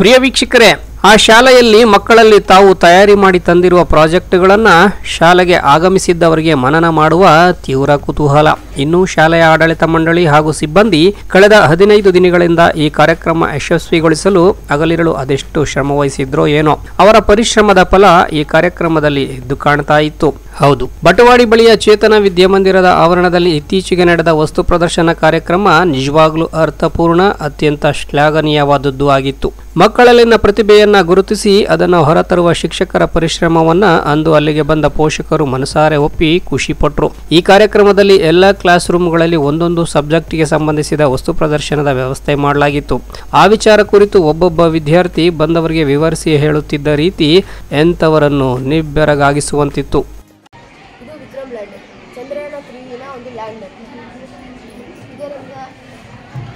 ಪ್ರಿಯ ವೀಕ್ಷಕರೇ, ಆ ಶಾಲೆಯಲ್ಲಿ ಮಕ್ಕಳಲ್ಲಿ ತಾವು ತಯಾರಿ ಮಾಡಿ ತಂದಿರುವ ಪ್ರಾಜೆಕ್ಟ್ಗಳನ್ನು ಶಾಲೆಗೆ ಆಗಮಿಸಿದ್ದವರಿಗೆ ಮನನ ಮಾಡುವ ತೀವ್ರ ಕುತೂಹಲ. ಇನ್ನು ಶಾಲೆಯ ಆಡಳಿತ ಮಂಡಳಿ ಹಾಗೂ ಸಿಬ್ಬಂದಿ ಕಳೆದ 15 ದಿನಗಳಿಂದ ಈ ಕಾರ್ಯಕ್ರಮ ಯಶಸ್ವಿಗೊಳಿಸಲು ಹಗಲಿರುಳು ಅದೆಷ್ಟು ಶ್ರಮವಹಿಸಿದ್ರೋ ಏನೋ. ಅವರ ಪರಿಶ್ರಮದ ಫಲ ಈ ಕಾರ್ಯಕ್ರಮದಲ್ಲಿ ಎದ್ದು ಕಾಣ್ತಾ ಇತ್ತು. ಹೌದು, ಬಟವಾಡಿ ಬಳಿಯ ಚೇತನ ವಿದ್ಯಾಮಂದಿರದ ಆವರಣದಲ್ಲಿ ಇತ್ತೀಚೆಗೆ ನಡೆದ ವಸ್ತು ಪ್ರದರ್ಶನ ಕಾರ್ಯಕ್ರಮ ನಿಜವಾಗ್ಲೂ ಅರ್ಥಪೂರ್ಣ, ಅತ್ಯಂತ ಶ್ಲಾಘನೀಯವಾದದ್ದು ಆಗಿತ್ತು. ಮಕ್ಕಳಲ್ಲಿನ ಪ್ರತಿಭೆಯನ್ನ ಗುರುತಿಸಿ ಅದನ್ನು ಹೊರತರುವ ಶಿಕ್ಷಕರ ಪರಿಶ್ರಮವನ್ನ ಅಂದು ಅಲ್ಲಿಗೆ ಬಂದ ಪೋಷಕರು ಮನಸಾರೆ ಒಪ್ಪಿ ಖುಷಿಪಟ್ಟರು. ಈ ಕಾರ್ಯಕ್ರಮದಲ್ಲಿ ಎಲ್ಲ ಕ್ಲಾಸ್ ರೂಮ್ಗಳಲ್ಲಿ ಒಂದೊಂದು ಸಬ್ಜೆಕ್ಟ್ಗೆ ಸಂಬಂಧಿಸಿದ ವಸ್ತು ಪ್ರದರ್ಶನದ ವ್ಯವಸ್ಥೆ ಮಾಡಲಾಗಿತ್ತು. ಆ ವಿಚಾರ ಕುರಿತು ಒಬ್ಬೊಬ್ಬ ವಿದ್ಯಾರ್ಥಿ ಬಂದವರಿಗೆ ವಿವರಿಸಿ ಹೇಳುತ್ತಿದ್ದ ರೀತಿ ಎಂಥವರನ್ನು ನಿಬ್ಬೆರಗಾಗಿಸುವಂತಿತ್ತು.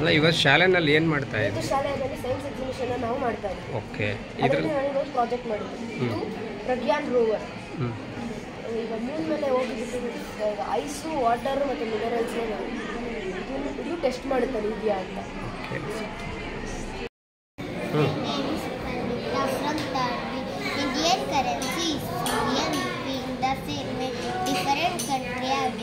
ಅಲ್ಲ, ಇವತ್ತು ಶಾಲೆನಲ್ಲಿ ಏನು ಮಾಡ್ತಾ ಇದ್ದೀವಿ? ಶಾಲೆಯಲ್ಲಿ ಸೈನ್ಸ್ ಎಕ್ಸಿಬಿಷನ್ ನಾವು ಮಾಡ್ತಾ ಇದ್ದೀವಿ. ಓಕೆ, ಇದರಲ್ಲಿ ನಾನೊಂದು ಪ್ರಾಜೆಕ್ಟ್ ಮಾಡಿದ್ದೀನಿ. ಇದು ಪ್ರಗ್ಯಾನ್ ರೋವರ್. ಈಗ ಮೂನ್ ಮೇಲೆ ಹೋಗಿಬಿಟ್ಟು ಐಸು, ವಾಟರ್ ಮತ್ತು ಮಿನರಲ್ಸ್ ಇದು ಟೆಸ್ಟ್ ಮಾಡ್ತಾರೆ ಇದೆಯಾ ಅಂತ. And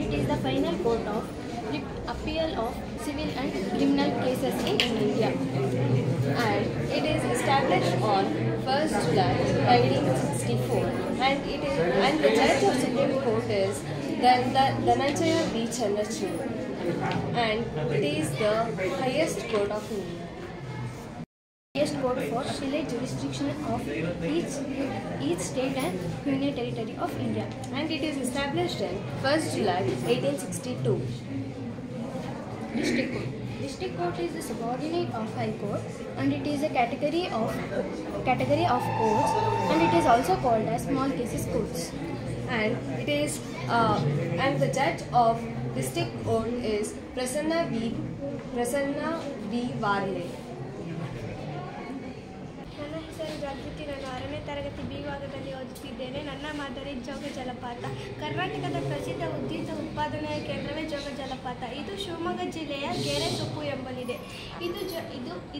it is the final court of appeal of civil and criminal cases in India, and it is established on 1st July 1964, and the judge of Supreme Court is the Dhananjaya Y. Chandrachud, and it is the highest court of India. Highest court for civil jurisdiction of each state and union territory of India, and it is established on 1st July 1862. District court is the subordinate of High Court, and it is a category of courts, and it is also called as small cases courts. And it is and the judge of district court is Prasanna V. Varley. ನನ್ನ ಹೆಸರು ಜಾಗೃತಿ. ನಾನು 6ನೇ ತರಗತಿ B ಭಾಗದಲ್ಲಿ ಓದುತ್ತಿದ್ದೇನೆ. ನನ್ನ ಮಾದರಿ ಜೋಗ ಜಲಪಾತ. ಕರ್ನಾಟಕದ ಪ್ರಸಿದ್ಧ ಉದ್ದಿನ ಉತ್ಪಾದನೆಯ ಕೇಂದ್ರವೇ ಜೋಗ ಜಲಪಾತ. ಇದು ಶಿವಮೊಗ್ಗ ಜಿಲ್ಲೆಯ ಗೇರೆಸೊಪ್ಪು ಎಂಬಲ್ಲಿದೆ.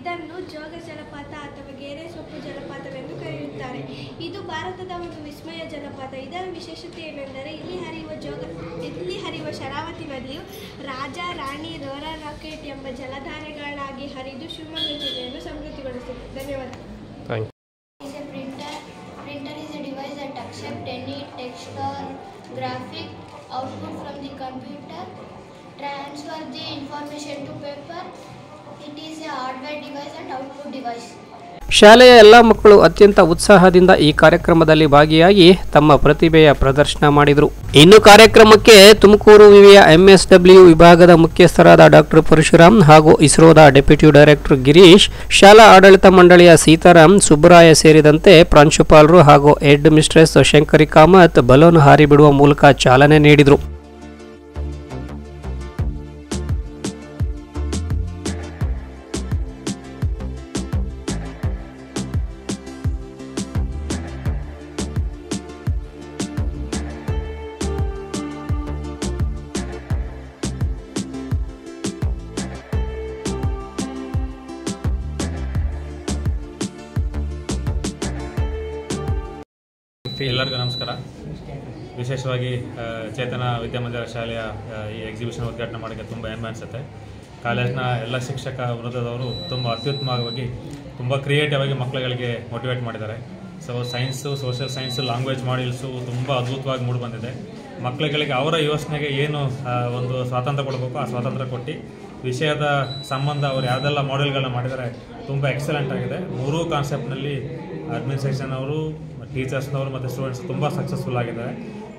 ಇದನ್ನು ಜೋಗ ಜಲಪಾತ ಅಥವಾ ಗೇರೆಸೊಪ್ಪು ಜಲಪಾತವೆಂದು ಕರೆಯುತ್ತಾರೆ. ಇದು ಭಾರತದ ಒಂದು ವಿಸ್ಮಯ ಜಲಪಾತ. ಇದರ ವಿಶೇಷತೆ ಏನೆಂದರೆ ಇಲ್ಲಿ ಹರಿಯುವ ಶರಾವತಿ ನದಿಯು ರಾಜ, ರಾಣಿ, ರೋರ, ರಾಕೆಟ್ ಎಂಬ ಜಲಧಾರೆಗಳಾಗಿ ಹರಿದು ಶಿವಮೊಗ್ಗ ಜಿಲ್ಲೆಯನ್ನು ಸಮೃದ್ಧಿಗೊಳಿಸಿದೆ. ಧನ್ಯವಾದ. Printer is a device that accepts any text or graphic output from the computer, transfer the information to paper. It is a hardware device and output device. ಶಾಲೆಯ ಎಲ್ಲ ಮಕ್ಕಳು ಅತ್ಯಂತ ಉತ್ಸಾಹದಿಂದ ಈ ಕಾರ್ಯಕ್ರಮದಲ್ಲಿ ಭಾಗಿಯಾಗಿ ತಮ್ಮ ಪ್ರತಿಭೆಯ ಪ್ರದರ್ಶನ ಮಾಡಿದರು. ಇನ್ನು ಕಾರ್ಯಕ್ರಮಕ್ಕೆ ತುಮಕೂರು ವಿವಿಯ ಎಂಎಸ್ಡಬ್ಲ್ಯೂ ವಿಭಾಗದ ಮುಖ್ಯಸ್ಥರಾದ ಡಾಕ್ಟರ್ ಪರಶುರಾಮ್ ಹಾಗೂ ಇಸ್ರೋದ ಡೆಪ್ಯೂಟಿ ಡೈರೆಕ್ಟರ್ ಗಿರೀಶ್, ಶಾಲಾ ಆಡಳಿತ ಮಂಡಳಿಯ ಸೀತಾರಾಮ್, ಸುಬ್ರಾಯ ಸೇರಿದಂತೆ ಪ್ರಾಂಶುಪಾಲರು ಹಾಗೂ headmistress Ashankari Kamath balloon ಹಾರಿ ಬಿಡುವ ಮೂಲಕ ಚಾಲನೆ ನೀಡಿದರು. ಎಲ್ಲರಿಗೂ ನಮಸ್ಕಾರ. ವಿಶೇಷವಾಗಿ ಚೇತನ ವಿದ್ಯಾಮಂದಿರ ಶಾಲೆಯ ಈ ಎಕ್ಸಿಬಿಷನ್ ಉದ್ಘಾಟನೆ ಮಾಡೋಕ್ಕೆ ತುಂಬ ಹೆಮ್ಮೆ ಅನಿಸುತ್ತೆ. ಕಾಲೇಜ್ನ ಎಲ್ಲ ಶಿಕ್ಷಕ ವೃಂದದವರು ತುಂಬ ಅತ್ಯುತ್ತಮವಾಗಿ, ತುಂಬ ಕ್ರಿಯೇಟಿವ್ ಆಗಿ ಮಕ್ಕಳುಗಳಿಗೆ ಮೋಟಿವೇಟ್ ಮಾಡಿದ್ದಾರೆ. So science, social science, language modules ತುಂಬ ಅದ್ಭುತವಾಗಿ ಮೂಡಿಬಂದಿದೆ. ಮಕ್ಕಳುಗಳಿಗೆ ಅವರ ಯೋಚನೆಗೆ ಏನು ಒಂದು ಸ್ವಾತಂತ್ರ್ಯ ಕೊಡಬೇಕು, ಆ ಸ್ವಾತಂತ್ರ್ಯ ಕೊಟ್ಟು ವಿಷಯದ ಸಂಬಂಧ ಅವರು ಯಾವುದೆಲ್ಲ ಮಾಡೆಲ್ಗಳನ್ನ ಮಾಡಿದರೆ ತುಂಬ ಎಕ್ಸಲೆಂಟ್ ಆಗಿದೆ. ಮೂರೂ ಕಾನ್ಸೆಪ್ಟ್ನಲ್ಲಿ ಅಡ್ಮಿನಿಸ್ಟ್ರೇಷನ್ ಅವರು, ಟೀಚರ್ಸ್ನವರು ಮತ್ತು ಸ್ಟೂಡೆಂಟ್ಸ್ ತುಂಬ ಸಕ್ಸಸ್ಫುಲ್ ಆಗಿದ್ದಾರೆ.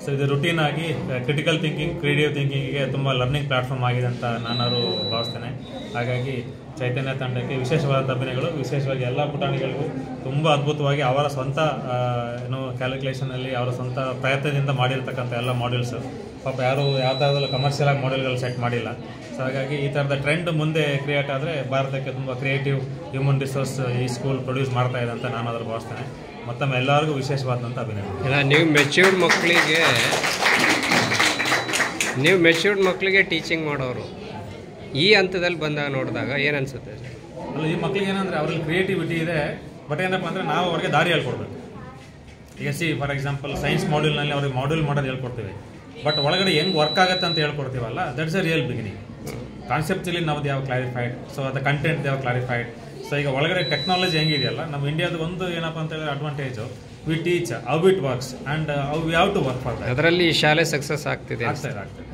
ಸೊ ಇದು ರುಟೀನ್ ಆಗಿ ಕ್ರಿಟಿಕಲ್ ಥಿಂಕಿಂಗ್, ಕ್ರಿಯೇಟಿವ್ ಥಿಂಕಿಂಗಿಗೆ ತುಂಬ ಲರ್ನಿಂಗ್ ಪ್ಲ್ಯಾಟ್ಫಾರ್ಮ್ ಆಗಿದೆ ಅಂತ ನಾನು ಭಾವಿಸ್ತೇನೆ. ಹಾಗಾಗಿ ಚೈತನ್ಯ ತಂಡಕ್ಕೆ ವಿಶೇಷವಾದ ಅಭಿನಯಗಳು, ವಿಶೇಷವಾಗಿ ಎಲ್ಲ ಪುಟಾಣಿಗಳಿಗೂ ತುಂಬ ಅದ್ಭುತವಾಗಿ ಅವರ ಸ್ವಂತ ಏನು ಕ್ಯಾಲ್ಕುಲೇಷನಲ್ಲಿ ಅವರ ಸ್ವಂತ ಪ್ರಯತ್ನದಿಂದ ಮಾಡಿರ್ತಕ್ಕಂಥ ಎಲ್ಲ ಮಾಡ್ಯೂಲ್ಸ್, ಪಾಪ ಯಾರು ಯಾವ ಥರದಲ್ಲೂ ಕಮರ್ಷಿಯಲ್ ಆಗಿ ಮಾಡ್ಯೂಲ್ಗಳು ಸೆಟ್ ಮಾಡಿಲ್ಲ. ಸೊ ಹಾಗಾಗಿ ಈ ಥರದ ಟ್ರೆಂಡ್ ಮುಂದೆ ಕ್ರಿಯೇಟ್ ಆದರೆ ಭಾರತಕ್ಕೆ ತುಂಬ ಕ್ರಿಯೇಟಿವ್ ಹ್ಯೂಮನ್ ರಿಸೋರ್ಸ್ ಈ ಸ್ಕೂಲ್ ಪ್ರೊಡ್ಯೂಸ್ ಮಾಡ್ತಾ ಇದೆ ಅಂತ ನಾನು ಅದರ ಭಾವಿಸ್ತೇನೆ. ಮತ್ತೊಮ್ಮೆ ಎಲ್ಲರಿಗೂ ವಿಶೇಷವಾದಂಥ ಅಭಿನಂದನೆ. ನೀವು ಮೆಚ್ಯೂರ್ಡ್ ಮಕ್ಕಳಿಗೆ ಟೀಚಿಂಗ್ ಮಾಡೋರು ಈ ಹಂತದಲ್ಲಿ ಬಂದಾಗ ನೋಡಿದಾಗ ಏನು ಅನಿಸುತ್ತೆ? ಅಲ್ಲ, ಈ ಮಕ್ಕಳಿಗೆ ಏನಂದರೆ ಅವ್ರಲ್ಲಿ ಕ್ರಿಯೇಟಿವಿಟಿ ಇದೆ, ಬಟ್ ಏನಪ್ಪ ಅಂದರೆ ನಾವು ಅವ್ರಿಗೆ ದಾರಿ ಹೇಳ್ಕೊಡ್ಬೇಕು. ಈಗ ಫಾರ್ ಎಕ್ಸಾಂಪಲ್ ಸೈನ್ಸ್ ಮಾಡ್ಯೂಲ್ನಲ್ಲಿ ಅವ್ರಿಗೆ ಮಾಡ್ಯೂಲ್ ಮಾಡೋದು ಹೇಳ್ಕೊಡ್ತೀವಿ, ಬಟ್ ಒಳಗಡೆ ಹೆಂಗೆ ವರ್ಕ್ ಆಗುತ್ತೆ ಅಂತ ಹೇಳ್ಕೊಡ್ತೀವಲ್ಲ, ದಟ್ಸ್ ಎ ರಿಯಲ್ ಬಿಗಿನಿಂಗ್. ಕಾನ್ಸೆಪ್ಟಲ್ಲಿ ನಾವು ಯಾವ ಕ್ಲಾರಿಫೈಡ್, ಸೊ ಅದು ಕಂಟೆಂಟ್ ಯಾವ ಕ್ಲಾರಿಫೈಡ್. ಸೊ ಈಗ ಒಳಗಡೆ ಟೆಕ್ನಾಲಜಿ ಹೆಂಗಿದೆಯಲ್ಲ, ನಮ್ಮ ಇಂಡಿಯಾದ ಒಂದು ಏನಪ್ಪ ಅಂತ ಹೇಳಿದ್ರೆ advantage, we teach how it works and how we have to work for that. ಅದರಲ್ಲಿ ಶಾಲೆ ಸಕ್ಸಸ್ ಆಗ್ತಿದೆ.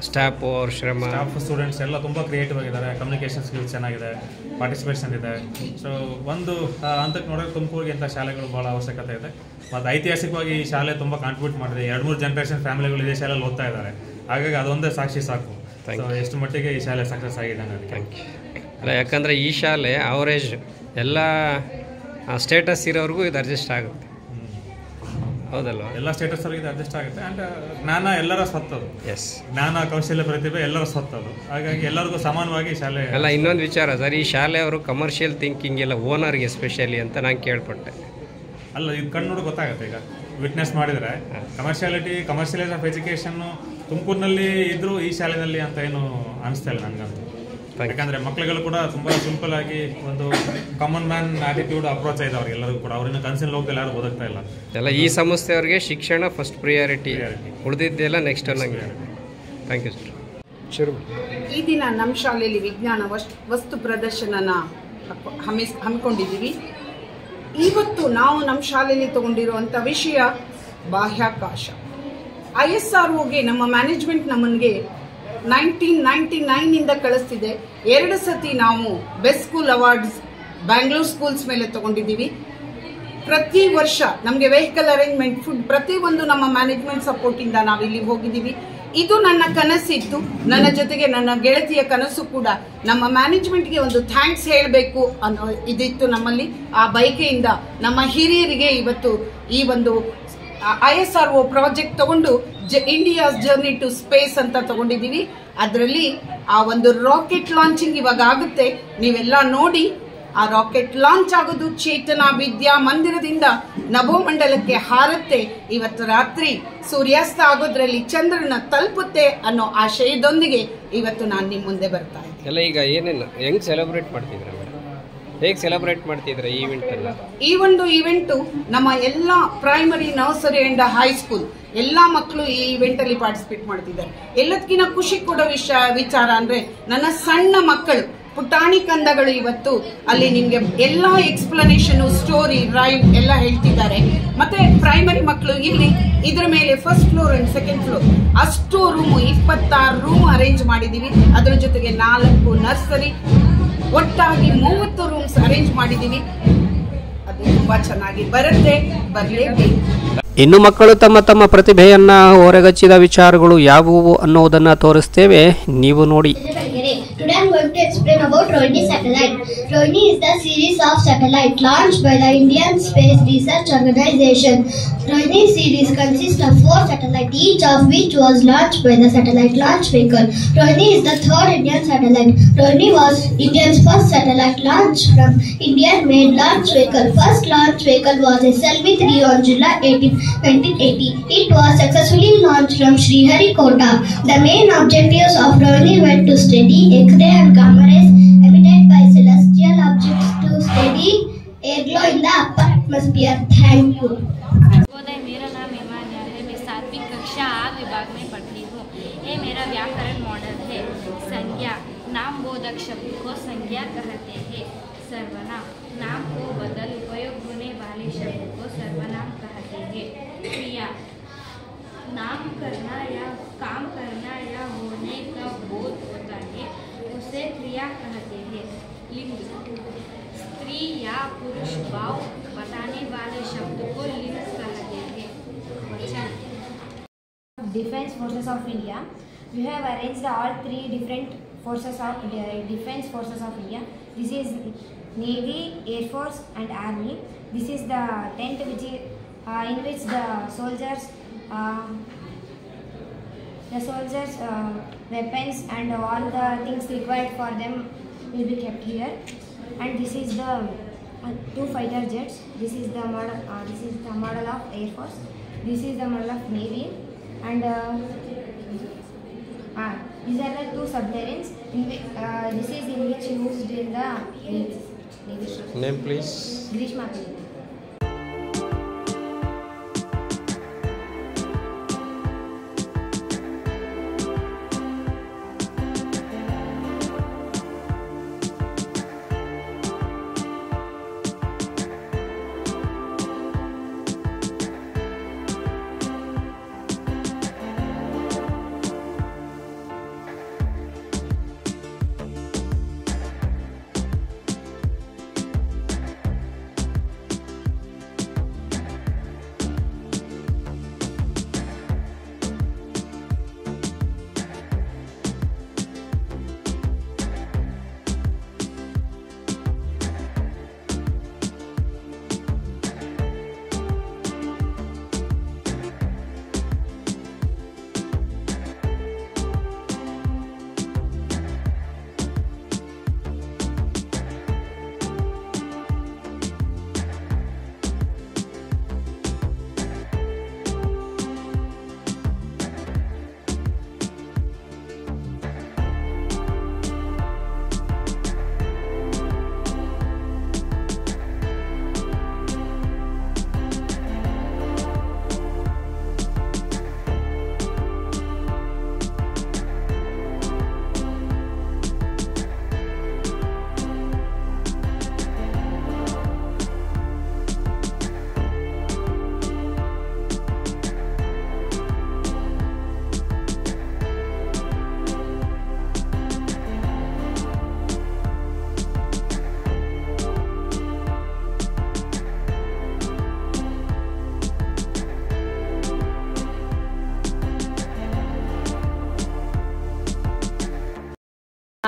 ಸ್ಟಾಫ್ ಅವ್ರ ಶ್ರಮ, ಸ್ಟಾಫ್ ಸ್ಟೂಡೆಂಟ್ಸ್ ಎಲ್ಲ ತುಂಬ ಕ್ರಿಯೇಟಿವ್ ಆಗಿದ್ದಾರೆ, ಕಮ್ಯುನಿಕೇಷನ್ ಸ್ಕಿಲ್ಸ್ ಚೆನ್ನಾಗಿದೆ, ಪಾರ್ಟಿಸಿಪೇಷನ್ ಇದೆ. ಸೊ ಒಂದು ಹಂತಕ್ಕೆ ನೋಡೋಕೆ ತುಮಕೂರಿಗೆ ಇಂಥ ಶಾಲೆಗಳು ಭಾಳ ಅವಶ್ಯಕತೆ ಇದೆ. ಮತ್ತು ಐತಿಹಾಸಿಕವಾಗಿ ಈ ಶಾಲೆ ತುಂಬ ಕಾಂಟ್ರಿಬ್ಯೂಟ್ ಮಾಡಿದೆ. 2-3 ಜನರೇಷನ್ ಫ್ಯಾಮಿಲಿಗಳು ಇದೇ ಶಾಲೆಯಲ್ಲಿ ಓದ್ತಾ ಇದ್ದಾರೆ. ಹಾಗಾಗಿ ಅದೊಂದೇ ಸಾಕ್ಷಿ ಸಾಕು ಎಷ್ಟು ಮಟ್ಟಿಗೆ ಈ ಶಾಲೆ ಸಕ್ಸಸ್ ಆಗಿದೆ ಅನ್ನೋದಕ್ಕೆ. ಅಲ್ಲ, ಯಾಕಂದರೆ ಈ ಶಾಲೆ ಅವರೇಜ್ ಎಲ್ಲ ಸ್ಟೇಟಸ್ ಇರೋರಿಗೂ ಇದು ಅಡ್ಜಸ್ಟ್ ಆಗುತ್ತೆ, ಹೌದಲ್ಲ? ಎಲ್ಲ ಸ್ಟೇಟಸ್ ಅವ್ರಿಗೆ ಇದು ಅಡ್ಜಸ್ಟ್ ಆಗುತ್ತೆ. ಆ್ಯಂಡ್ ಜ್ಞಾನ ಎಲ್ಲರ ಸ್ವತ್ತದು. ಎಸ್, ಜ್ಞಾನ ಕೌಶಲ್ಯ ಪ್ರತಿಭೆ ಎಲ್ಲರ ಸ್ವತ್ತದು. ಹಾಗಾಗಿ ಎಲ್ಲರಿಗೂ ಸಮಾನವಾಗಿ ಶಾಲೆ. ಅಲ್ಲ, ಇನ್ನೊಂದು ವಿಚಾರ ಸರ್, ಈ ಶಾಲೆಯವರು ಕಮರ್ಷಿಯಲ್ ಥಿಂಕಿಂಗ್ ಎಲ್ಲ ಓನರ್ಗೆ ಎಸ್ಪೆಷಲಿ ಅಂತ ನಾನು ಕೇಳ್ಪಟ್ಟೆ. ಅಲ್ಲ, ಇದು ಕಣ್ಣು ನೋಡಿ ಗೊತ್ತಾಗುತ್ತೆ. ಈಗ ವಿಟ್ನೆಸ್ ಮಾಡಿದರೆ ಕಮರ್ಷಿಯಲೈಸ್ ಆಫ್ ಎಜುಕೇಷನ್ನು ತುಮಕೂರಿನಲ್ಲಿ ಇದ್ದರೂ ಈ ಶಾಲೆಯಲ್ಲಿ ಅಂತ ಏನು ಅನಿಸ್ತಾ ಇಲ್ಲ ನನಗಂತೂ. ಯಾಕಂದರೆ ಮಕ್ಕಳುಗಳು ಕೂಡ ತುಂಬ ಸಿಂಪಲ್ ಆಗಿ ಒಂದು ಕಾಮನ್ ಮ್ಯಾನ್ ಆಟಿಟ್ಯೂಡ್ ಅಪ್ರೋಚ್ ಇದೆ ಅವ್ರಿಗೆಲ್ಲರಿಗೂ ಕೂಡ. ಅವ್ರನ್ನ ಕನ್ಸಿಲ್ ಹೋಗ್ತಿಲ್ಲ, ಯಾರು ಓದಕ್ತಾ ಇಲ್ಲ. ಎಲ್ಲ ಈ ಸಂಸ್ಥೆಯವ್ರಿಗೆ ಶಿಕ್ಷಣ ಫಸ್ಟ್ ಪ್ರಿಯಾರಿಟಿ, ಉಳಿದಿದ್ದೆಲ್ಲ ನೆಕ್ಸ್ಟ್ ಅನ್ನಂಗೆ. Thank you sir. ಶುರು ಈ ದಿನ ನಮ್ಮ ಶಾಲೆಯಲ್ಲಿ ವಿಜ್ಞಾನ ವಸ್ತು ಪ್ರದರ್ಶನನ ಹಮ್ಮಿಕೊಂಡಿದ್ದೀವಿ. ಇವತ್ತು ನಾವು ನಮ್ಮ ಶಾಲೆಯಲ್ಲಿ ತಗೊಂಡಿರುವಂಥ ವಿಷಯ ಬಾಹ್ಯಾಕಾಶ. ISROಗೆ ನಮ್ಮ ಮ್ಯಾನೇಜ್ಮೆಂಟ್ ನಮಗೆ 1999 ಕಳಿಸ್ತಿದೆ. 2 ಸತಿ ನಾವು best school awards Bangalore schools ಮೇಲೆ ತಗೊಂಡಿದ್ದೀವಿ. ಪ್ರತಿ ವರ್ಷ ನಮಗೆ ವೆಹಿಕಲ್ ಅರೇಂಜ್ಮೆಂಟ್, ಫುಡ್, ಪ್ರತಿಯೊಂದು ನಮ್ಮ ಮ್ಯಾನೇಜ್ಮೆಂಟ್ ಸಪೋರ್ಟಿಂದ ನಾವು ಇಲ್ಲಿ ಹೋಗಿದ್ದೀವಿ. ಇದು ನನ್ನ ಕನಸಿತ್ತು. ನನ್ನ ಜೊತೆಗೆ ನನ್ನ ಗೆಳತಿಯ ಕನಸು ಕೂಡ. ನಮ್ಮ ಮ್ಯಾನೇಜ್ಮೆಂಟ್ಗೆ ಒಂದು ಥ್ಯಾಂಕ್ಸ್ ಹೇಳಬೇಕು ಅನ್ನೋ ಇದಿತ್ತು ನಮ್ಮಲ್ಲಿ. ಆ ಬಯಕೆಯಿಂದ ನಮ್ಮ ಹಿರಿಯರಿಗೆ ಇವತ್ತು ಈ ಒಂದು ISRO ಪ್ರಾಜೆಕ್ಟ್ ತಗೊಂಡು ಇಂಡಿಯಾಸ್ ಜರ್ನಿ ಟು ಸ್ಪೇಸ್ ಅಂತ ತಗೊಂಡಿದ್ದೀವಿ. ಅದರಲ್ಲಿ ಆ ಒಂದು ರಾಕೆಟ್ ಲಾಂಚಿಂಗ್ ಇವಾಗ ಆಗುತ್ತೆ. ನೀವೆಲ್ಲ ನೋಡಿ, ಆ ರಾಕೆಟ್ ಲಾಂಚ್ ಆಗೋದು ಚೇತನ ವಿದ್ಯಾ ಮಂದಿರದಿಂದ ನಭೋಮಂಡಲಕ್ಕೆ ಹಾರುತ್ತೆ. ಇವತ್ತು ರಾತ್ರಿ ಸೂರ್ಯಾಸ್ತ ಆಗೋದ್ರಲ್ಲಿ ಚಂದ್ರನ ತಲುಪುತ್ತೆ ಅನ್ನೋ ಆಶಯದೊಂದಿಗೆ ಇವತ್ತು ನಾನು ನಿಮ್ಮ ಮುಂದೆ ಬರ್ತಾ ಇದ್ದೀನಿ. ಎಲ್ಲ ಈಗ ಏನಿಲ್ಲ, ಹೆಂಗ್ ಸೆಲೆಬ್ರೇಟ್ ಮಾಡ್ತಿದ್ರೆ, ಹೇಗೆ ಸೆಲೆಬ್ರೇಟ್ ಮಾಡ್ತಿದ್ರೆ ಈವೆಂಟ್ ಅಲ್ಲ? ಈ ಒಂದು ಈವೆಂಟು ನಮ್ಮ ಎಲ್ಲ ಪ್ರೈಮರಿ, ನರ್ಸರಿ ಅಂಡ್ ಹೈಸ್ಕೂಲ್ ಎಲ್ಲ ಮಕ್ಕಳು ಈ ಇವೆಂಟ್ ಅಲ್ಲಿ ಪಾರ್ಟಿಸಿಪೇಟ್ ಮಾಡ್ತಿದ್ದಾರೆ. ಎಲ್ಲದಕ್ಕಿಂತ ಖುಷಿ ಕೊಡೋ ವಿಚಾರ ಅಂದ್ರೆ ನನ್ನ ಸಣ್ಣ ಮಕ್ಕಳು, ಪುಟಾಣಿ ಕಂದಗಳು ಇವತ್ತು ಅಲ್ಲಿ ನಿಮಗೆ ಎಲ್ಲ ಎಕ್ಸ್ಪ್ಲನೇಷನ್, ಸ್ಟೋರಿ, ರೈಮ್ ಎಲ್ಲ ಹೇಳ್ತಿದ್ದಾರೆ. ಮತ್ತೆ ಪ್ರೈಮರಿ ಮಕ್ಕಳು ಇಲ್ಲಿ ಇದರ ಮೇಲೆ first floor and second floor ಅಷ್ಟು ರೂಮು, 26 ರೂಮ್ ಅರೇಂಜ್ ಮಾಡಿದ್ದೀವಿ. ಅದರ ಜೊತೆಗೆ 4 ನರ್ಸರಿ, ಒಟ್ಟಾಗಿ 30 ರೂಮ್ಸ್ ಅರೇಂಜ್ ಮಾಡಿದ್ದೀವಿ. ಅದು ತುಂಬಾ ಚೆನ್ನಾಗಿ ಬರುತ್ತೆ, ಬರಲೇಬೇಕು. ಇನ್ನು ಮಕ್ಕಳು ತಮ್ಮ ತಮ್ಮ ಪ್ರತಿಭೆಯನ್ನು ಹೊರಗಚ್ಚಿದ ವಿಚಾರಗಳು ಯಾವುವು ಅನ್ನೋದನ್ನು ತೋರಿಸ್ತೇವೆ, ನೀವು ನೋಡಿ. Today I am going to explain about Rohini satellite. Rohini is the series of satellites launched by the Indian Space Research Organisation. Rohini series consists of 4 satellites, each of which was launched by the satellite launch vehicle. Rohini is the 3rd Indian satellite. Rohini was India's first satellite launched from Indian-made launch vehicle. First launch vehicle was SLV-3 on July 18, 1980. It was successfully launched from Sriharikota. The main objectives of Rohini were to study X-ray and gamma rays emitted by celestial objects to steady air glow in the upper atmosphere. Thank you. महोदय, मेरा नाम हिमान यादव है. मैं 7वीं कक्षा आ विभाग में पढ़ती हूँ. ये मेरा व्याकरण मॉडल है. संज्ञा नाम बोधक शब्द को संज्ञा कहते हैं. सर्वनाम नाम को बदल उपयोग होने वाले शब्द को सर्वनाम कहते हैं. क्रिया नाम करना या काम करना या होने का बोध होता है, उसे क्रिया कहते हैं. लिंग स्त्री या पुरुष भाव बताने वाले शब्द को लिंग कहते हैं. वचन Defence Forces of India. We have arranged all three different forces of Defence Forces of India. This is Navy, Air Force and Army. This is the tent which is, in which the soldiers weapons and all the things required for them will be kept here. And this is the two fighter jets. This is the model. This is the model of Air Force. This is the model of Navy. And these are the two submarines. This is in which used in the Navy. Name please. Grishma.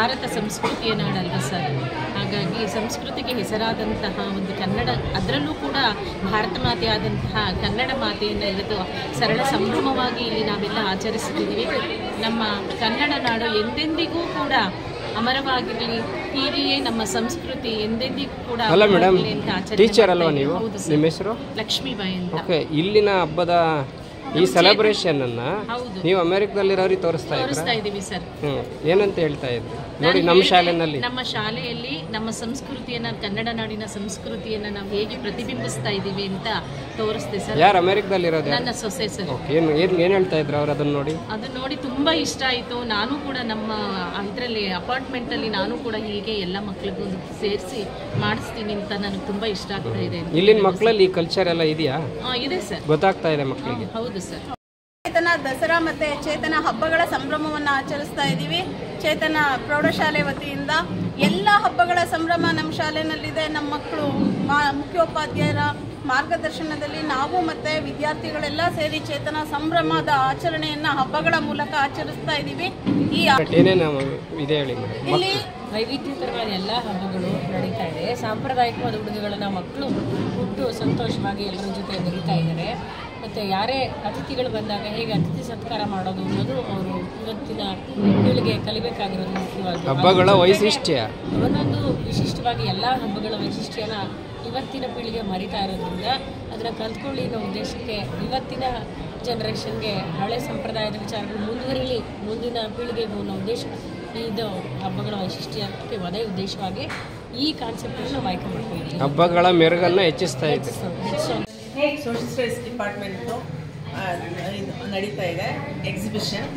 Bharat ಸಂಸ್ಕೃತಿಯ ನಾಡಲ್ವಾ sir, ಹಾಗಾಗಿ ಸಂಸ್ಕೃತಿಗೆ ಹೆಸರಾದಂತಹ ಒಂದು ಕನ್ನಡ, ಅದರಲ್ಲೂ ಕೂಡ ಭಾರತ ಮಾತೆಯಾದಂತಹ ಕನ್ನಡ ಮಾತೆಯನ್ನು ಇವತ್ತು ಸರಳ ಸಂಭ್ರಮವಾಗಿ ಇಲ್ಲಿ ನಾವೆಲ್ಲ ಆಚರಿಸುತ್ತಿದ್ದೀವಿ. ನಮ್ಮ ಕನ್ನಡ ನಾಡು ಎಂದೆಂದಿಗೂ ಕೂಡ ಅಮರವಾಗಿರಲಿ, ಹೀಗೆಯೇ ನಮ್ಮ ಸಂಸ್ಕೃತಿ ಎಂದೆಂದಿಗೂ ಕೂಡ. ಹಲೋ ಮೇಡಮ್, ಟೀಚರ್ ಅಲ್ವಾ ನೀವು? ನಿಮ್ಮ ಹೆಸರು? ಲಕ್ಷ್ಮೀಬಾಯಿ ಅಂತ. ಓಕೆ, ಇಲ್ಲಿನ ಹಬ್ಬದ ಈ ಸೆಲೆಬ್ರೇಷನ್ ಅನ್ನ ನೀವು ಅಮೆರಿಕದಲ್ಲಿರೋರಿಗೆ ತೋರಿಸ್ತಾ ಇದ್ದೀವಿ ಸರ್. ಏನಂತ ಹೇಳ್ತಾ ಇದ್ರಿ ನೋಡಿ, ನಮ್ಮ ಶಾಲೆಯಲ್ಲಿ ನಮ್ಮ ಸಂಸ್ಕೃತಿಯನ್ನ, ಕನ್ನಡ ನಾಡಿನ ಸಂಸ್ಕೃತಿಯನ್ನ ನಾವು ಹೇಗೆ ಪ್ರತಿಬಿಂಬಿಸ್ತಾ ಇದ್ದೀವಿ ಅಂತ ತೋರಿಸ್ತೀವಿ ಸರ್. ಯಾರು ಅಮೆರಿಕದಲ್ಲಿರೋದು? ನನ್ನ ಸೊಸೆ ಸರ್. ಏನು ಹೇಳ್ತಾ ಇದ್ರು ಅವ್ರು? ಅದನ್ನ ನೋಡಿ ತುಂಬಾ ಇಷ್ಟ ಆಯಿತು. ನಾನು ಕೂಡ ನಮ್ಮ ಇದರಲ್ಲಿ ಅಪಾರ್ಟ್ಮೆಂಟ್ ಅಲ್ಲಿ ನಾನು ಕೂಡ ಹೀಗೆ ಎಲ್ಲ ಮಕ್ಕಳಿಗೂ ಸೇರಿಸಿ ಮಾಡಿಸ್ತೀನಿ ಅಂತ ನನಗೆ ತುಂಬಾ ಇಷ್ಟ ಆಗ್ತಾ ಇದೆ. ಇಲ್ಲಿನ ಮಕ್ಕಳಲ್ಲಿ ಈ ಕಲ್ಚರ್ ಎಲ್ಲ ಇದೆಯಾ? ಇದೆ ಸರ್, ಗೊತ್ತಾಗ್ತಾ ಇದೆ ಮಕ್ಕಳಿಗೆ. ಹೌದು ಸರ್. ಚೇತನ ದಸರಾ ಮತ್ತು ಚೇತನ ಹಬ್ಬಗಳ ಸಂಭ್ರಮವನ್ನು ಆಚರಿಸ್ತಾ ಇದ್ದೀವಿ. ಚೇತನ ಪ್ರೌಢಶಾಲೆ ವತಿಯಿಂದ ಎಲ್ಲ ಹಬ್ಬಗಳ ಸಂಭ್ರಮ ನಮ್ಮ ಶಾಲೆಯಲ್ಲಿದೆ. ನಮ್ಮ ಮಕ್ಕಳು ಮುಖ್ಯೋಪಾಧ್ಯಾಯರ ಮಾರ್ಗದರ್ಶನದಲ್ಲಿ ನಾವು ಮತ್ತು ವಿದ್ಯಾರ್ಥಿಗಳೆಲ್ಲ ಸೇರಿ ಚೇತನ ಸಂಭ್ರಮದ ಆಚರಣೆಯನ್ನು ಹಬ್ಬಗಳ ಮೂಲಕ ಆಚರಿಸ್ತಾ ಇದ್ದೀವಿ. ಇಲ್ಲಿ ವೈವಿಧ್ಯತರವಾದ ಎಲ್ಲ ಹಬ್ಬಗಳು ನಡೀತಾ ಇದೆ. ಸಾಂಪ್ರದಾಯಿಕವಾದ ಉಡುಗೆಗಳನ್ನು ಮಕ್ಕಳು ಹುಟ್ಟು ಸಂತೋಷವಾಗಿ ಎಲ್ಲರ ಜೊತೆ ನಡೀತಾ ಇದ್ದಾರೆ. ಮತ್ತು ಯಾರೇ ಅತಿಥಿಗಳು ಬಂದಾಗ ಹೇಗೆ ಅತಿಥಿ ಸತ್ಕಾರ ಮಾಡೋದು ಅನ್ನೋದು ಅವರು ಇವತ್ತಿನ ಪೀಳಿಗೆ ಕಲಿಬೇಕಾಗಿರೋದು. ಮುಖ್ಯವಾಗಿ ಹಬ್ಬಗಳ ವೈಶಿಷ್ಟ್ಯ, ಒಂದೊಂದು ವಿಶಿಷ್ಟವಾಗಿ ಎಲ್ಲ ಹಬ್ಬಗಳ ವೈಶಿಷ್ಟ್ಯನ ಇವತ್ತಿನ ಪೀಳಿಗೆ ಮರಿತಾ ಇರೋದ್ರಿಂದ ಅದನ್ನು ಕಲ್ತ್ಕೊಳ್ಳಿ ಅನ್ನೋ ಉದ್ದೇಶಕ್ಕೆ ಇವತ್ತಿನ ಜನ್ರೇಷನ್ಗೆ ಹಳೆ ಸಂಪ್ರದಾಯದ ವಿಚಾರಗಳು ಮುಂದುವರಿಲಿ, ಮುಂದಿನ ಪೀಳಿಗೆಗೂ ಅನ್ನೋ ಉದ್ದೇಶ ಇದು ಹಬ್ಬಗಳ ವೈಶಿಷ್ಟ್ಯಕ್ಕೆ ಒದೇ ಉದ್ದೇಶವಾಗಿ ಈ ಕಾನ್ಸೆಪ್ಟನ್ನು ನಾವು ಆಯ್ಕೆ ಮಾಡ್ಕೊಂಡಿದ್ದೀವಿ. ಹಬ್ಬಗಳ ಮೆರುಗನ್ನು ಹೆಚ್ಚಿಸ್ತಾ ಇದ್ದೀವಿ. ಸೋಷಿಯಲ್ ಸ್ಟಡೀಸ್ ಡಿಪಾರ್ಟ್ಮೆಂಟು ನಡೀತಾ ಇದೆ ಎಕ್ಸಿಬಿಷನ್.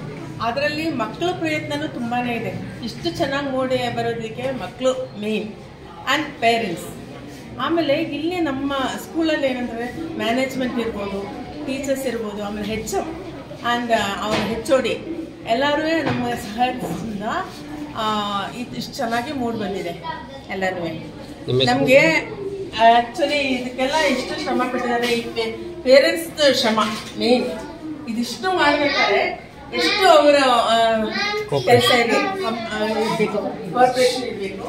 ಅದರಲ್ಲಿ ಮಕ್ಕಳ ಪ್ರಯತ್ನವೂ ತುಂಬಾ ಇದೆ. ಇಷ್ಟು ಚೆನ್ನಾಗಿ ಮೂಡಿ ಬರೋದಕ್ಕೆ ಮಕ್ಕಳು ಮೇನ್ ಆ್ಯಂಡ್ ಪೇರೆಂಟ್ಸ್. ಆಮೇಲೆ ಇಲ್ಲಿ ನಮ್ಮ ಸ್ಕೂಲಲ್ಲಿ ಏನಂದರೆ ಮ್ಯಾನೇಜ್ಮೆಂಟ್ ಇರ್ಬೋದು, ಟೀಚರ್ಸ್ ಇರ್ಬೋದು, ಆಮೇಲೆ ಹೆಚ್ಓ ಆ್ಯಂಡ್ ಅವ್ರ ಹೆಚ್ಓಡಿ ಎಲ್ಲರೂ ನಮ್ಮ ಸಹದಿಂದ ಇಷ್ಟು ಚೆನ್ನಾಗಿ ಮೂಡಿ ಬಂದಿದೆ. ಎಲ್ಲರೂ ನಮಗೆ ಆ್ಯಕ್ಚುಲಿ ಇದಕ್ಕೆಲ್ಲ ಎಷ್ಟು ಶ್ರಮ ಪಟ್ಟಿದ್ದಾರೆ. ಪೇರೆಂಟ್ಸ್ದು ಶ್ರಮ ಮೇನ್. ಇದಿಷ್ಟು ಮಾಡಬೇಕಾದ್ರೆ ಎಷ್ಟು ಅವರ ಕೆಲಸ ಇದೆ, ಇರಬೇಕು, ಕೋಆಪರೇಷನ್ ಇರಬೇಕು,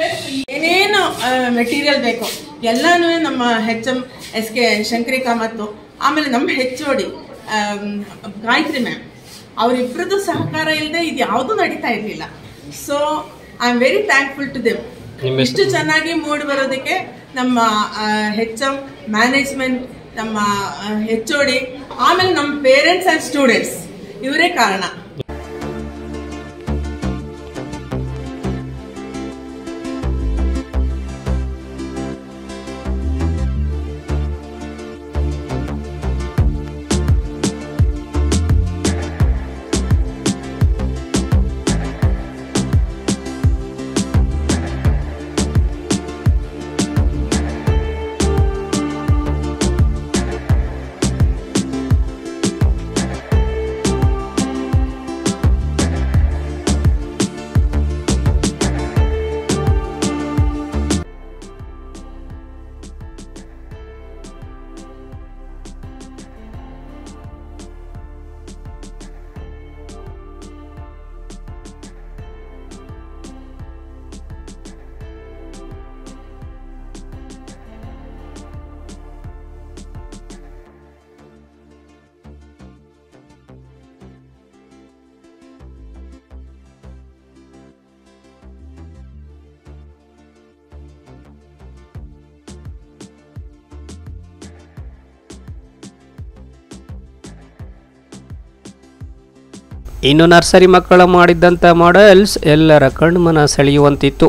ಪ್ಲಸ್ ಏನೇನು ಮೆಟೀರಿಯಲ್ ಬೇಕು ಎಲ್ಲನೂ ನಮ್ಮ HM SK ಶಂಕರಿ ಕಾಮತ್ತು, ಆಮೇಲೆ ನಮ್ಮ HOD ಗಾಯತ್ರಿ ಮ್ಯಾಮ್ ಅವರಿಬ್ಬರದ್ದು ಸಹಕಾರ ಇಲ್ಲದೆ ಇದು ಯಾವುದೂ ನಡೀತಾ ಇರಲಿಲ್ಲ. So I am very thankful to them. ಇಷ್ಟು ಚೆನ್ನಾಗಿ ಮೂಡ್ ಬರೋದಕ್ಕೆ ನಮ್ಮ HM ಮ್ಯಾನೇಜ್ಮೆಂಟ್, ನಮ್ಮ HOD, ಆಮೇಲೆ ನಮ್ಮ ಪೇರೆಂಟ್ಸ್ ಆ್ಯಂಡ್ ಸ್ಟೂಡೆಂಟ್ಸ್ ಇವರೇ ಕಾರಣ. ಇನ್ನು ನರ್ಸರಿ ಮಕ್ಕಳು ಮಾಡಿದಂಥ ಮಾಡೆಲ್ಸ್ ಎಲ್ಲರ ಕಣ್ಮನ ಸೆಳೆಯುವಂತಿತ್ತು.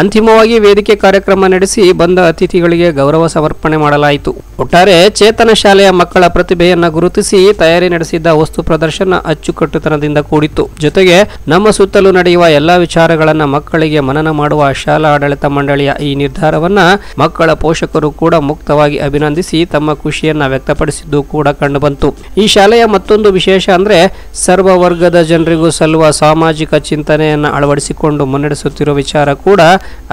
ಅಂತಿಮವಾಗಿ ವೇದಿಕೆ ಕಾರ್ಯಕ್ರಮ ನಡೆಸಿ ಬಂದ ಅತಿಥಿಗಳಿಗೆ ಗೌರವ ಸಮರ್ಪಣೆ ಮಾಡಲಾಯಿತು. ಒಟ್ಟಾರೆ ಚೇತನ ಶಾಲೆಯ ಮಕ್ಕಳ ಪ್ರತಿಭೆಯನ್ನು ಗುರುತಿಸಿ ತಯಾರಿ ನಡೆಸಿದ್ದ ವಸ್ತು ಪ್ರದರ್ಶನ ಅಚ್ಚುಕಟ್ಟುತನದಿಂದ ಕೂಡಿತ್ತು. ಜೊತೆಗೆ ನಮ್ಮ ಸುತ್ತಲೂ ನಡೆಯುವ ಎಲ್ಲ ವಿಚಾರಗಳನ್ನು ಮಕ್ಕಳಿಗೆ ಮನನ ಮಾಡುವ ಶಾಲಾ ಆಡಳಿತ ಮಂಡಳಿಯ ಈ ನಿರ್ಧಾರವನ್ನು ಮಕ್ಕಳ ಪೋಷಕರು ಕೂಡ ಮುಕ್ತವಾಗಿ ಅಭಿನಂದಿಸಿ ತಮ್ಮ ಖುಷಿಯನ್ನು ವ್ಯಕ್ತಪಡಿಸಿದ್ದು ಕೂಡ ಕಂಡುಬಂತು. ಈ ಶಾಲೆಯ ಮತ್ತೊಂದು ವಿಶೇಷ ಅಂದರೆ ಸರ್ವ ವರ್ಗದ ಜನರಿಗೂ ಸಲ್ಲುವ ಸಾಮಾಜಿಕ ಚಿಂತನೆಯನ್ನು ಅಳವಡಿಸಿಕೊಂಡು ಮುನ್ನಡೆಸುತ್ತಿರುವ ವಿಚಾರ ಕೂಡ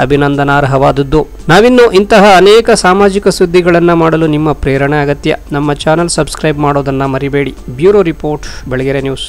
ಅಭಿನಂದನಾರ್ಹವಾದದ್ದು. ನಾವಿನ್ನು ಇಂತಹ ಅನೇಕ ಸಾಮಾಜಿಕ ಸುದ್ದಿಗಳನ್ನು ಮಾಡಲು ನಿಮ್ಮ ಪ್ರೇರಣೆ ಅಗತ್ಯ. ನಮ್ಮ ಚಾನಲ್ ಸಬ್ಸ್ಕ್ರೈಬ್ ಮಾಡೋದನ್ನು ಮರಿಬೇಡಿ. Bureau report, Belagere news.